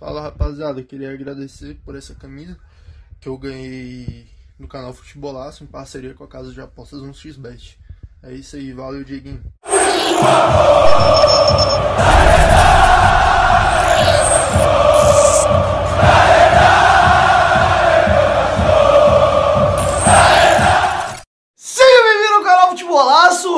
Fala rapaziada, eu queria agradecer por essa camisa que eu ganhei no canal Futebolaço em parceria com a casa de apostas 1xbet. É isso aí, valeu Dieguinho.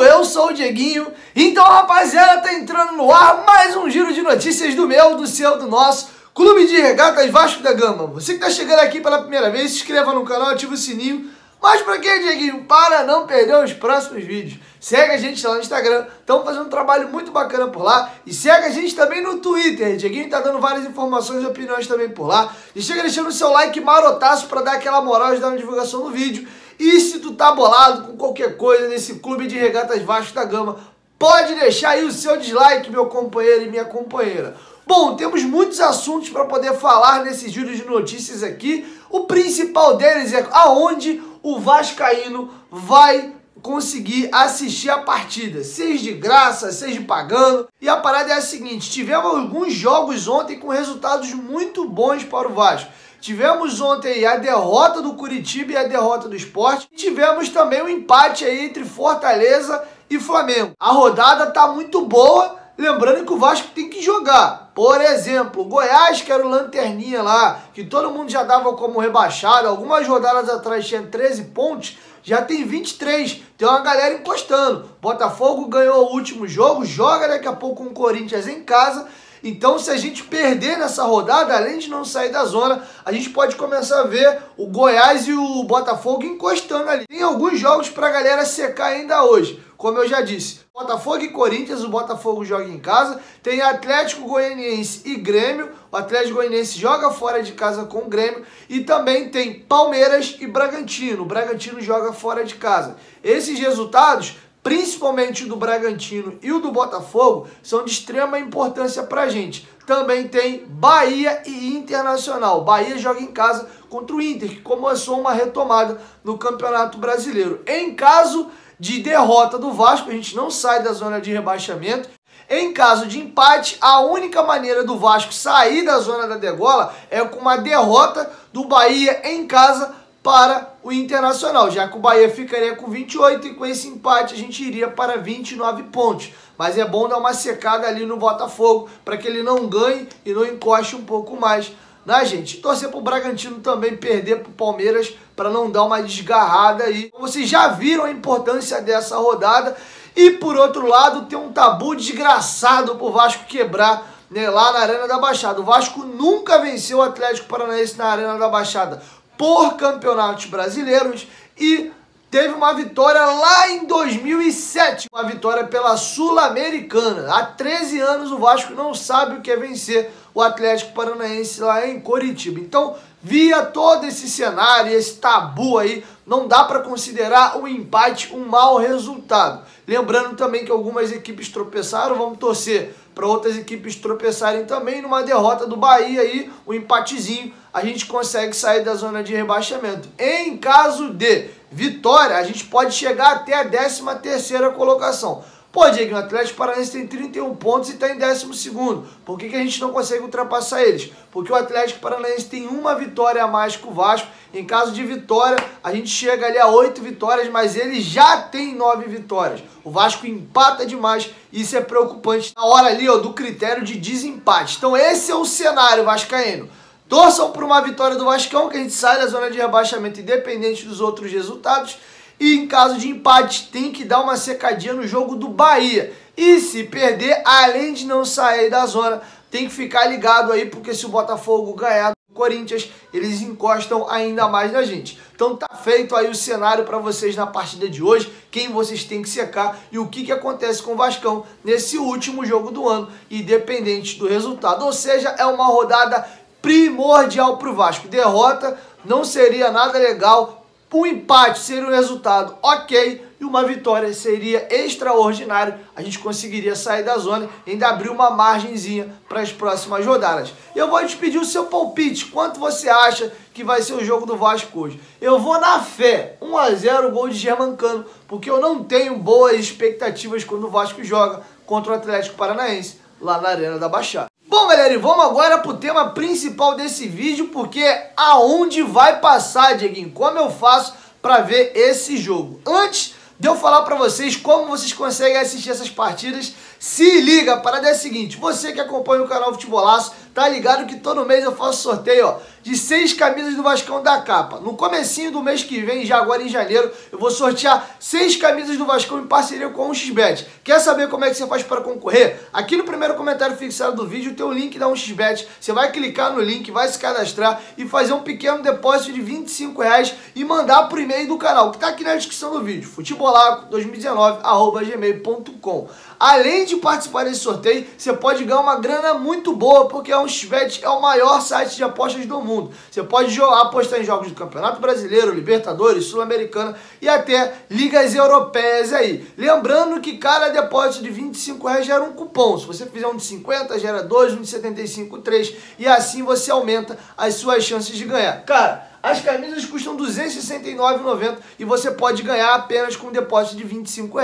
Eu sou o Dieguinho, então rapaziada, tá entrando no ar mais um giro de notícias do meu, do seu, do nosso Clube de Regatas Vasco da Gama. Você que tá chegando aqui pela primeira vez, se inscreva no canal, ativa o sininho. Mas pra quê, Dieguinho? Para não perder os próximos vídeos. Segue a gente lá no Instagram, estamos fazendo um trabalho muito bacana por lá. E segue a gente também no Twitter, Dieguinho tá dando várias informações e opiniões também por lá. E chega deixando o seu like marotaço pra dar aquela moral e ajudar na divulgação do vídeo. E se tu tá bolado com qualquer coisa nesse Clube de Regatas Vasco da Gama, pode deixar aí o seu dislike, meu companheiro e minha companheira. Bom, temos muitos assuntos para poder falar nesse giro de notícias aqui. O principal deles é aonde o vascaíno vai conseguir assistir a partida, seja de graça, seja pagando. E a parada é a seguinte: tivemos alguns jogos ontem com resultados muito bons para o Vasco. Tivemos ontem a derrota do Curitiba e a derrota do Sport. Tivemos também um empate aí entre Fortaleza e Flamengo. A rodada tá muito boa, lembrando que o Vasco tem que jogar. Por exemplo, o Goiás, que era o lanterninha lá, que todo mundo já dava como rebaixado, algumas rodadas atrás tinha 13 pontos, já tem 23, tem uma galera encostando. Botafogo ganhou o último jogo, joga daqui a pouco com o Corinthians em casa. Então, se a gente perder nessa rodada, além de não sair da zona, a gente pode começar a ver o Goiás e o Botafogo encostando ali. Tem alguns jogos pra galera secar ainda hoje, como eu já disse. Botafogo e Corinthians, o Botafogo joga em casa. Tem Atlético Goianiense e Grêmio, o Atlético Goianiense joga fora de casa com o Grêmio. E também tem Palmeiras e Bragantino, o Bragantino joga fora de casa. Esses resultados, principalmente o do Bragantino e o do Botafogo, são de extrema importância pra gente. Também tem Bahia e Internacional. Bahia joga em casa contra o Inter, que começou uma retomada no Campeonato Brasileiro. Em caso de derrota do Vasco, a gente não sai da zona de rebaixamento. Em caso de empate, a única maneira do Vasco sair da zona da degola é com uma derrota do Bahia em casa para o Internacional, já que o Bahia ficaria com 28 e com esse empate a gente iria para 29 pontos. Mas é bom dar uma secada ali no Botafogo para que ele não ganhe e não encoste um pouco mais na gente. Torcer para o Bragantino também perder para o Palmeiras para não dar uma desgarrada aí. Vocês já viram a importância dessa rodada e, por outro lado, tem um tabu desgraçado para o Vasco quebrar, né, lá na Arena da Baixada. O Vasco nunca venceu o Atlético Paranaense na Arena da Baixada por campeonatos brasileiros e teve uma vitória lá em 2007, uma vitória pela Sul-Americana. Há 13 anos o Vasco não sabe o que é vencer o Atlético Paranaense lá em Coritiba. Então, via todo esse cenário, esse tabu aí, não dá para considerar o empate um mau resultado. Lembrando também que algumas equipes tropeçaram, vamos torcer para outras equipes tropeçarem também. Numa derrota do Bahia aí, um empatezinho, a gente consegue sair da zona de rebaixamento. Em caso de vitória, a gente pode chegar até a 13ª colocação. Pô, Diego, o Atlético Paranaense tem 31 pontos e está em 12º. Por que a gente não consegue ultrapassar eles? Porque o Atlético Paranaense tem uma vitória a mais que o Vasco. Em caso de vitória, a gente chega ali a 8 vitórias, mas ele já tem 9 vitórias. O Vasco empata demais e isso é preocupante na hora ali, ó, do critério de desempate. Então esse é o cenário vascaíno. Torçam por uma vitória do Vascão, que a gente sai da zona de rebaixamento independente dos outros resultados. E em caso de empate, tem que dar uma secadinha no jogo do Bahia. E se perder, além de não sair da zona, tem que ficar ligado aí, porque se o Botafogo ganhar do Corinthians, eles encostam ainda mais na gente. Então tá feito aí o cenário para vocês na partida de hoje, quem vocês têm que secar e o que acontece com o Vascão nesse último jogo do ano, independente do resultado. Ou seja, é uma rodada primordial pro Vasco. Derrota não seria nada legal. Um empate seria um resultado ok e uma vitória seria extraordinário. A gente conseguiria sair da zona e ainda abrir uma margenzinha para as próximas rodadas. Eu vou te pedir o seu palpite. Quanto você acha que vai ser o jogo do Vasco hoje? Eu vou na fé. 1x0 gol de German Cano, porque eu não tenho boas expectativas quando o Vasco joga contra o Atlético Paranaense lá na Arena da Baixada. Bom, galera, e vamos agora pro tema principal desse vídeo, porque aonde vai passar, Dieguinho? Como eu faço pra ver esse jogo? Antes de eu falar pra vocês como vocês conseguem assistir essas partidas, se liga, a parada é a seguinte: você que acompanha o canal Futebolaço, tá ligado que todo mês eu faço sorteio, ó, de 6 camisas do Vascão da Capa. No comecinho do mês que vem, já agora em janeiro, eu vou sortear 6 camisas do Vascão em parceria com o 1xbet. Quer saber como é que você faz para concorrer? Aqui no primeiro comentário fixado do vídeo tem o link da 1xbet. Você vai clicar no link, vai se cadastrar e fazer um pequeno depósito de 25 reais e mandar pro e-mail do canal, que tá aqui na descrição do vídeo, futebolaco2019@gmail.com. Além de participar desse sorteio, você pode ganhar uma grana muito boa, porque a 1xbet é o maior site de apostas do mundo. Você pode apostar em jogos do Campeonato Brasileiro, Libertadores, Sul-Americana e até ligas europeias aí. Lembrando que cada depósito de 25 reais gera um cupom. Se você fizer um de 50, gera 2, um de 75, 3, e assim você aumenta as suas chances de ganhar. Cara, as camisas custam R$ 269,90 e você pode ganhar apenas com um depósito de R$ 25.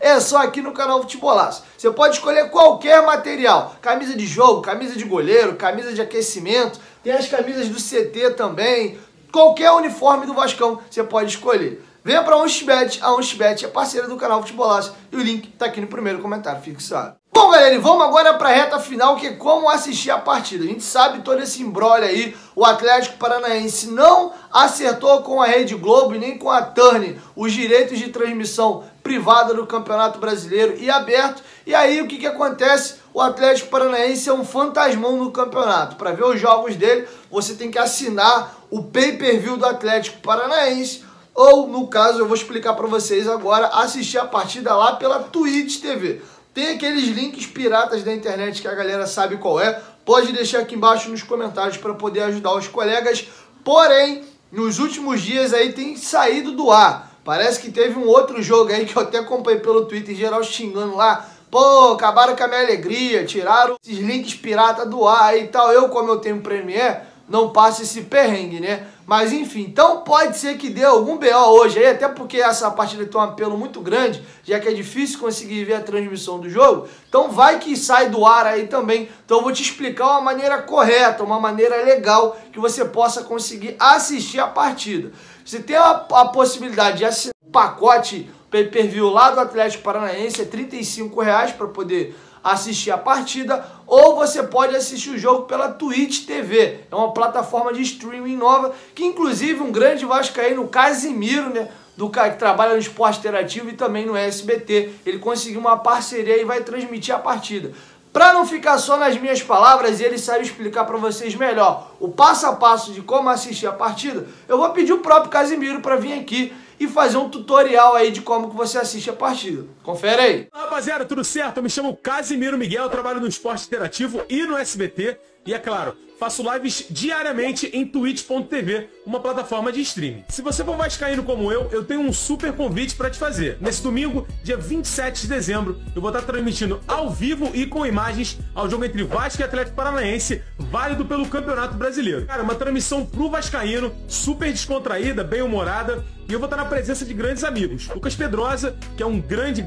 É só aqui no canal Futebolaço. Você pode escolher qualquer material: camisa de jogo, camisa de goleiro, camisa de aquecimento, tem as camisas do CT também, qualquer uniforme do Vascão você pode escolher. Venha para a 1xbet, a 1xbet é parceira do canal Futebolaço e o link tá aqui no primeiro comentário fixado. Bom, galera, e vamos agora para a reta final, que é como assistir a partida. A gente sabe todo esse imbróglio aí. O Atlético Paranaense não acertou com a Rede Globo e nem com a Turner os direitos de transmissão privada do Campeonato Brasileiro e aberto. E aí o que que acontece? O Atlético Paranaense é um fantasmão no campeonato. Para ver os jogos dele, você tem que assinar o pay-per-view do Atlético Paranaense, ou, no caso, eu vou explicar para vocês agora, assistir a partida lá pela Twitch TV. Tem aqueles links piratas da internet que a galera sabe qual é. Pode deixar aqui embaixo nos comentários para poder ajudar os colegas. Porém, nos últimos dias aí tem saído do ar. Parece que teve um outro jogo aí que eu até acompanhei pelo Twitter, em geral xingando lá. Pô, acabaram com a minha alegria, tiraram esses links pirata do ar aí e tal. Eu, como eu tenho Premiere, não passo esse perrengue, né? Mas enfim, então pode ser que dê algum BO hoje aí, até porque essa partida tem um apelo muito grande, já que é difícil conseguir ver a transmissão do jogo, então vai que sai do ar aí também. Então eu vou te explicar uma maneira correta, uma maneira legal, que você possa conseguir assistir a partida. Você tem a possibilidade de assinar um pacote pay-per-view lá do Atlético Paranaense, é R$ 35 para poder assistir a partida, ou você pode assistir o jogo pela Twitch TV. É uma plataforma de streaming nova, que inclusive um grande vascaíno, Casimiro, né, do cara que trabalha no Esporte Interativo e também no SBT, ele conseguiu uma parceria e vai transmitir a partida. Para não ficar só nas minhas palavras e ele sabe explicar para vocês melhor o passo a passo de como assistir a partida, eu vou pedir o próprio Casimiro para vir aqui e fazer um tutorial aí de como que você assiste a partida. Confere aí. Rapaziada, tudo certo? Eu me chamo Casimiro Miguel, eu trabalho no Esporte Interativo e no SBT. E é claro, faço lives diariamente em twitch.tv, uma plataforma de streaming. Se você for vascaíno como eu tenho um super convite para te fazer. Nesse domingo, dia 27 de dezembro, eu vou estar transmitindo ao vivo e com imagens ao jogo entre Vasco e Atlético Paranaense, válido pelo Campeonato Brasileiro. Cara, uma transmissão pro vascaíno, super descontraída, bem-humorada. E eu vou estar na presença de grandes amigos. Lucas Pedrosa, que é um grande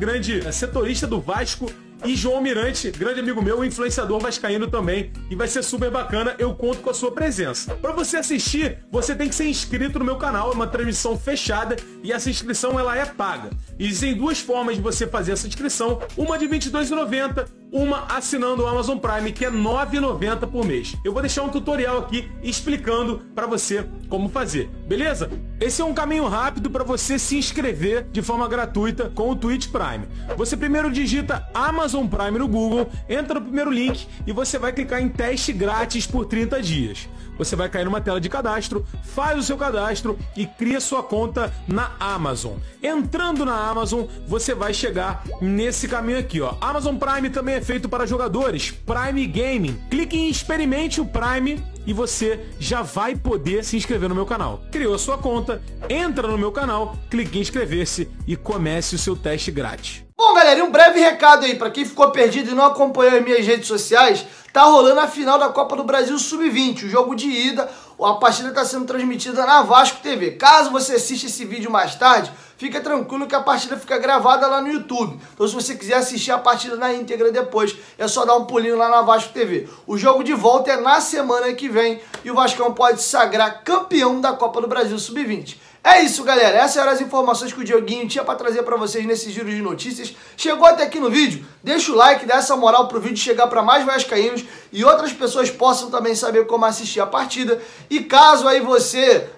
setorista do Vasco, e João Mirante, grande amigo meu, influenciador vascaíno também, e vai ser super bacana, eu conto com a sua presença. Para você assistir, você tem que ser inscrito no meu canal, é uma transmissão fechada e essa inscrição ela é paga. E existem duas formas de você fazer essa inscrição, uma de R$ 22,90, uma assinando o Amazon Prime, que é R$ 9,90 por mês. Eu vou deixar um tutorial aqui explicando para você como fazer, beleza? Esse é um caminho rápido para você se inscrever de forma gratuita com o Twitch Prime. Você primeiro digita Amazon Prime no Google, entra no primeiro link e você vai clicar em teste grátis por 30 dias. Você vai cair numa tela de cadastro, faz o seu cadastro e cria sua conta na Amazon. Entrando na Amazon, você vai chegar nesse caminho aqui, ó. Amazon Prime também é feito para jogadores, Prime Gaming. Clique em experimente o Prime e você já vai poder se inscrever no meu canal. Criou a sua conta, entra no meu canal, clique em inscrever-se e comece o seu teste grátis. Bom, galera, um breve recado aí para quem ficou perdido e não acompanhou as minhas redes sociais. Tá rolando a final da Copa do Brasil Sub-20, o jogo de ida. A partida está sendo transmitida na Vasco TV. Caso você assista esse vídeo mais tarde, fica tranquilo que a partida fica gravada lá no YouTube. Então se você quiser assistir a partida na íntegra depois, é só dar um pulinho lá na Vasco TV. O jogo de volta é na semana que vem e o Vascão pode se sagrar campeão da Copa do Brasil Sub-20. É isso, galera. Essas eram as informações que o Dieguinho tinha para trazer para vocês nesse giro de notícias. Chegou até aqui no vídeo? Deixa o like, dá essa moral pro vídeo chegar para mais vascaínos e outras pessoas possam também saber como assistir a partida. E caso aí você,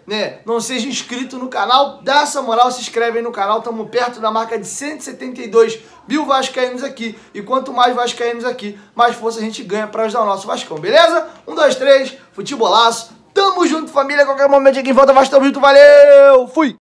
não seja inscrito no canal, dá essa moral, se inscreve aí no canal. Estamos perto da marca de 172 mil vascaínos aqui. E quanto mais vascaínos aqui, mais força a gente ganha para ajudar o nosso Vascão, beleza? 1, 2, 3, futebolaço. Tamo junto, família. Qualquer momento aqui em volta, Vasco, tamo junto. Valeu! Fui!